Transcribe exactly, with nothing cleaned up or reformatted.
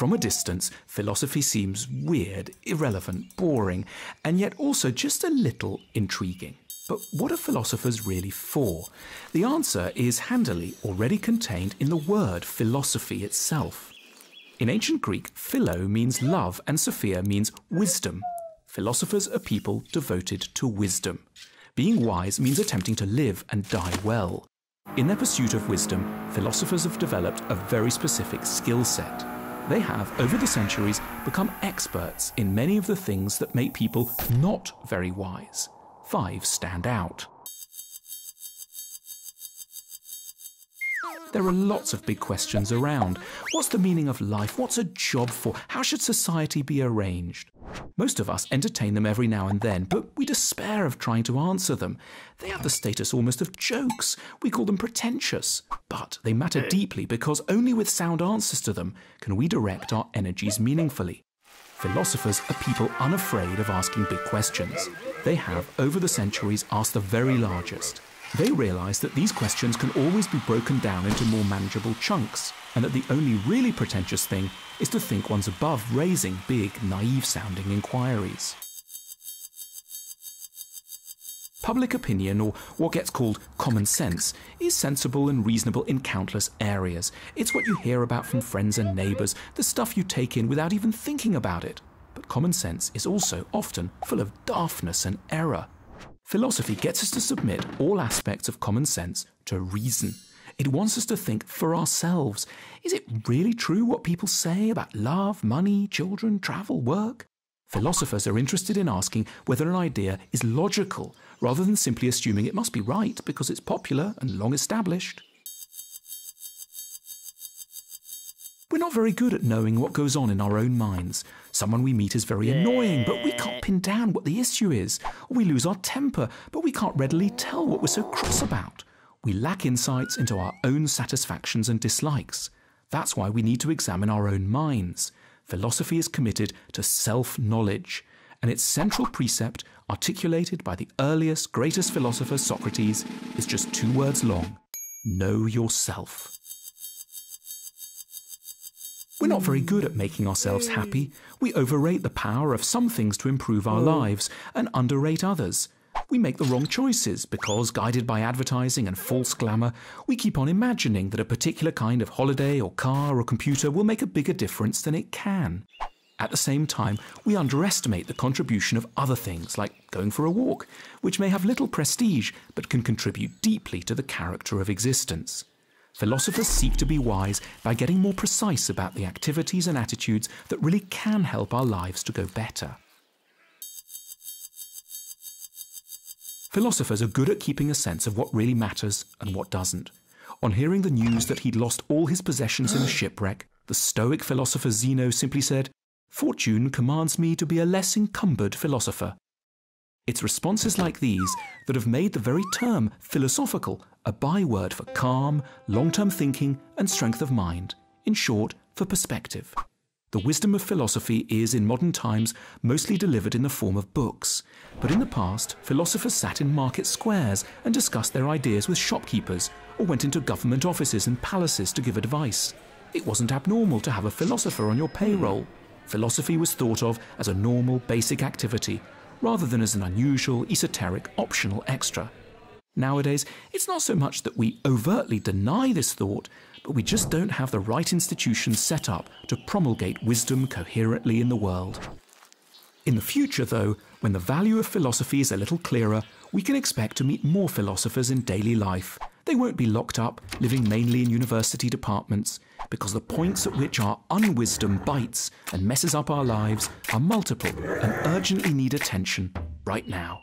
From a distance, philosophy seems weird, irrelevant, boring, and yet also just a little intriguing. But what are philosophers really for? The answer is handily already contained in the word philosophy itself. In ancient Greek, philo means love and sophia means wisdom. Philosophers are people devoted to wisdom. Being wise means attempting to live and die well. In their pursuit of wisdom, philosophers have developed a very specific skill set. They have, over the centuries, become experts in many of the things that make people not very wise. Five stand out. There are lots of big questions around. What's the meaning of life? What's a job for? How should society be arranged? Most of us entertain them every now and then, but we despair of trying to answer them. They have the status almost of jokes. We call them pretentious. But they matter deeply because only with sound answers to them can we direct our energies meaningfully. Philosophers are people unafraid of asking big questions. They have, over the centuries, asked the very largest. They realize that these questions can always be broken down into more manageable chunks, and that the only really pretentious thing is to think one's above raising big, naive-sounding inquiries. Public opinion, or what gets called common sense, is sensible and reasonable in countless areas. It's what you hear about from friends and neighbours, the stuff you take in without even thinking about it. But common sense is also often full of daftness and error. Philosophy gets us to submit all aspects of common sense to reason. It wants us to think for ourselves. Is it really true what people say about love, money, children, travel, work? Philosophers are interested in asking whether an idea is logical, rather than simply assuming it must be right because it's popular and long established. We're not very good at knowing what goes on in our own minds. Someone we meet is very annoying, but we can't pin down what the issue is. Or we lose our temper, but we can't readily tell what we're so cross about. We lack insights into our own satisfactions and dislikes. That's why we need to examine our own minds. Philosophy is committed to self-knowledge, and its central precept, articulated by the earliest, greatest philosopher Socrates, is just two words long: know yourself. We're not very good at making ourselves happy. We overrate the power of some things to improve our lives and underrate others. We make the wrong choices because, guided by advertising and false glamour, we keep on imagining that a particular kind of holiday or car or computer will make a bigger difference than it can. At the same time, we underestimate the contribution of other things, like going for a walk, which may have little prestige but can contribute deeply to the character of existence. Philosophers seek to be wise by getting more precise about the activities and attitudes that really can help our lives to go better. Philosophers are good at keeping a sense of what really matters and what doesn't. On hearing the news that he'd lost all his possessions in a shipwreck, the Stoic philosopher Zeno simply said, "Fortune commands me to be a less encumbered philosopher." It's responses like these that have made the very term philosophical a byword for calm, long-term thinking and strength of mind, in short, for perspective. The wisdom of philosophy is, in modern times, mostly delivered in the form of books. But in the past, philosophers sat in market squares and discussed their ideas with shopkeepers, or went into government offices and palaces to give advice. It wasn't abnormal to have a philosopher on your payroll. Philosophy was thought of as a normal, basic activity, rather than as an unusual, esoteric, optional extra. Nowadays, it's not so much that we overtly deny this thought, but we just don't have the right institutions set up to promulgate wisdom coherently in the world. In the future, though, when the value of philosophy is a little clearer, we can expect to meet more philosophers in daily life. They won't be locked up, living mainly in university departments, because the points at which our unwisdom bites and messes up our lives are multiple and urgently need attention right now.